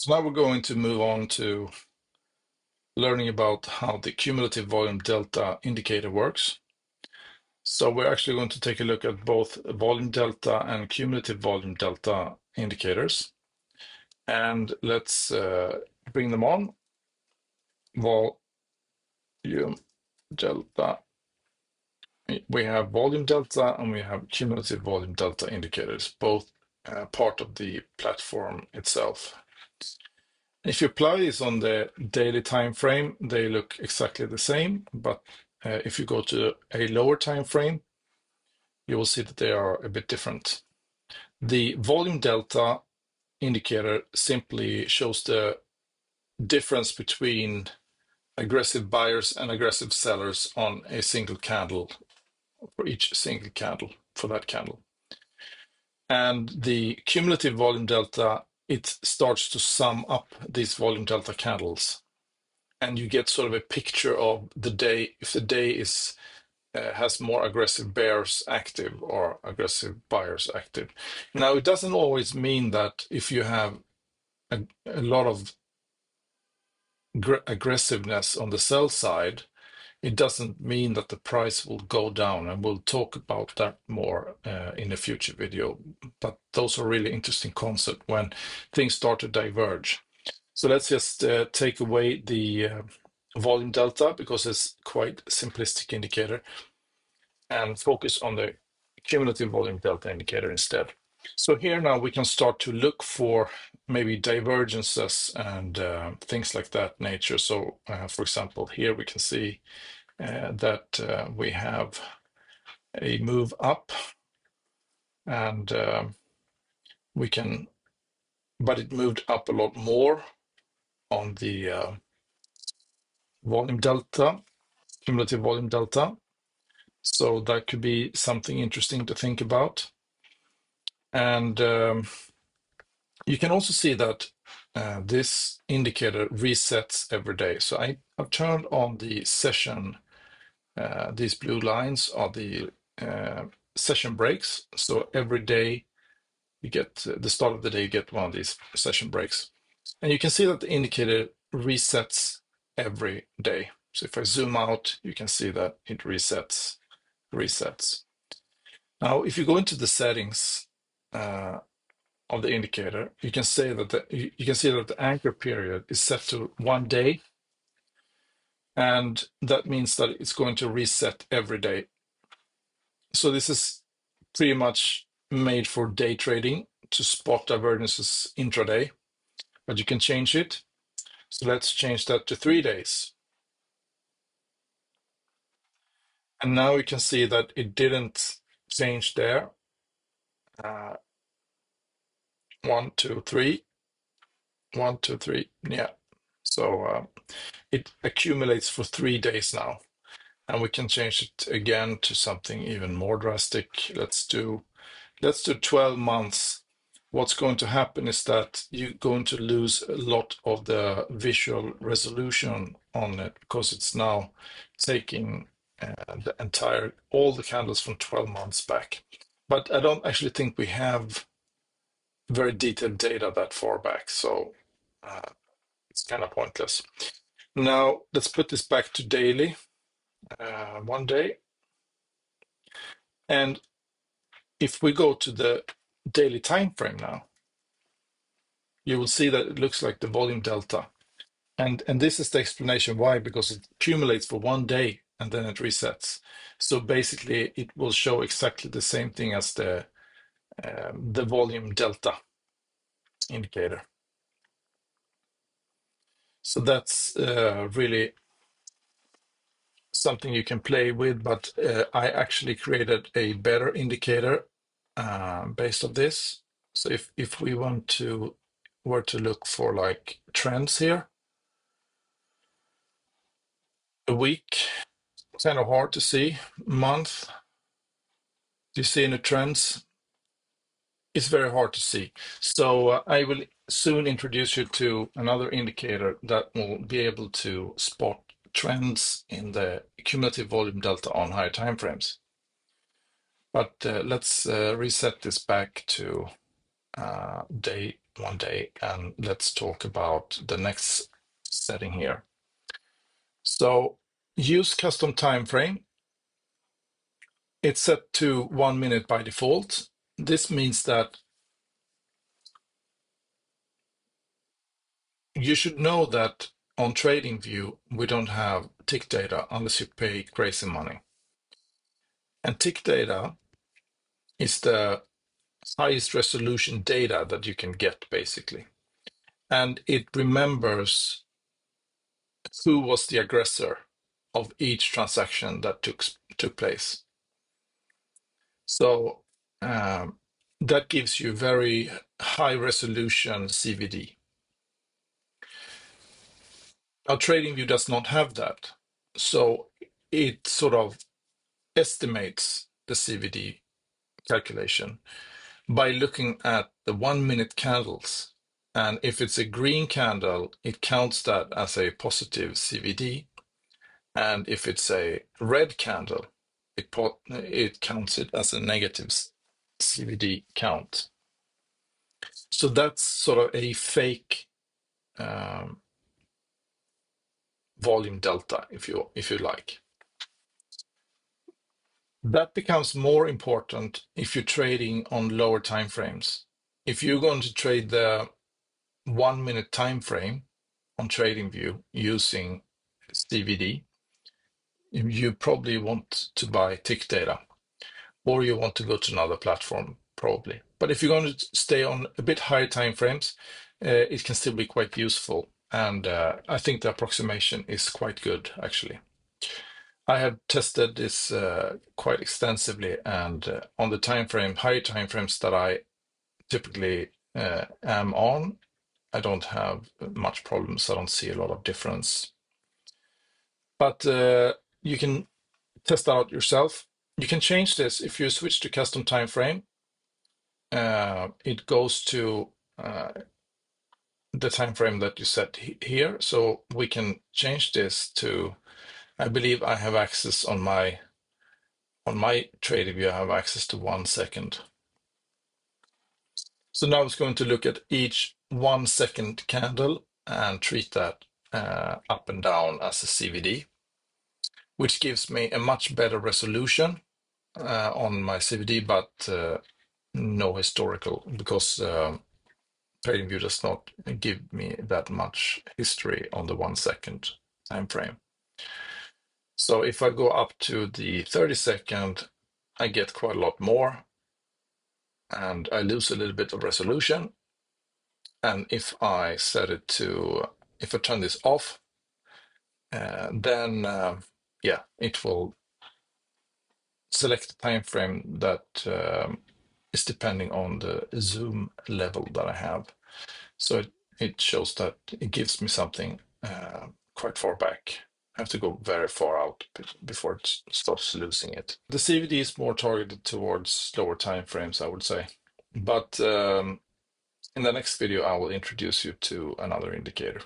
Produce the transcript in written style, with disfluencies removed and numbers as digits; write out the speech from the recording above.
So now we're going to move on to learning about how the cumulative volume delta indicator works. So we're actually going to take a look at both volume delta and cumulative volume delta indicators. And let's bring them on. Volume delta. We have volume delta and we have cumulative volume delta indicators, both part of the platform itself. If you apply this on the daily time frame, they look exactly the same, but if you go to a lower time frame, you will see that they are a bit different. The volume delta indicator simply shows the difference between aggressive buyers and aggressive sellers on a single candle, for each single candle, for that candle. And the cumulative volume delta, it starts to sum up these volume delta candles, and you get sort of a picture of the day, if the day is has more aggressive bears active or aggressive buyers active. Now, it doesn't always mean that if you have a lot of aggressiveness on the sell side, it doesn't mean that the price will go down, and we'll talk about that more in a future video. But those are really interesting concepts when things start to diverge. So let's just take away the volume delta, because it's quite a simplistic indicator, and focus on the cumulative volume delta indicator instead. So here now we can start to look for maybe divergences and things like that nature. So for example, here we can see that we have a move up, and we can, but it moved up a lot more on the volume delta, cumulative volume delta. So that could be something interesting to think about. And you can also see that this indicator resets every day. So I've turned on the session. These blue lines are the session breaks. So every day you get, the start of the day, you get one of these session breaks. And you can see that the indicator resets every day. So if I zoom out, you can see that it resets. Now, if you go into the settings, of the indicator, you can say that you can see that the anchor period is set to 1 day, and that means that it's going to reset every day. So this is pretty much made for day trading to spot divergences intraday, but you can change it. So let's change that to 3 days, and now you can see that it didn't change there. 1, 2, 3, 1, 2, 3, yeah. So it accumulates for 3 days now, and we can change it again to something even more drastic. Let's do 12 months. What's going to happen is that you're going to lose a lot of the visual resolution on it, because it's now taking all the candles from 12 months back. But I don't actually think we have very detailed data that far back, so it's kind of pointless. Now, let's put this back to daily, 1 day. And if we go to the daily time frame now, you will see that it looks like the volume delta. And this is the explanation why, because it accumulates for 1 day and then it resets. So basically, it will show exactly the same thing as the volume delta indicator. So that's really something you can play with, but I actually created a better indicator based on this. So if we were to look for like trends here, a week, it's kind of hard to see. Month, do you see any trends? It's very hard to see. So I will soon introduce you to another indicator that will be able to spot trends in the cumulative volume delta on higher time frames. But let's reset this back to day one day, and let's talk about the next setting here. So use custom time frame. It's set to 1 minute by default. This means that you should know that on TradingView, we don't have tick data unless you pay crazy money. And tick data is the highest resolution data that you can get, basically. And it remembers who was the aggressor of each transaction that took place. So that gives you very high resolution CVD. Now, TradingView does not have that, so it sort of estimates the CVD calculation by looking at the 1 minute candles. And if it's a green candle, it counts that as a positive CVD. And if it's a red candle, it counts it as a negative CVD count. So that's sort of a fake volume delta, if you like. That becomes more important if you're trading on lower time frames. If you're going to trade the 1 minute time frame on TradingView using CVD, you probably want to buy tick data, or you want to go to another platform probably. But if you're going to stay on a bit higher time frames, it can still be quite useful. And I think the approximation is quite good, actually. I have tested this quite extensively, and on the time frame, higher time frames that I typically am on, I don't have much problems. I don't see a lot of difference. But you can test out yourself. You can change this if you switch to custom time frame. It goes to the time frame that you set here, so we can change this to, I believe I have access on my TradingView, I have access to 1 second. So now it's going to look at each 1 second candle and treat that up and down as a CVD, which gives me a much better resolution on my CVD, but no historical, because TradingView does not give me that much history on the 1 second time frame. So if I go up to the 30 second, I get quite a lot more, and I lose a little bit of resolution. And if I turn this off, then yeah, it will select the time frame that is depending on the zoom level that I have. So it shows that it gives me something quite far back. I have to go very far out before it stops losing it. The CVD is more targeted towards lower time frames, I would say. But in the next video, I will introduce you to another indicator.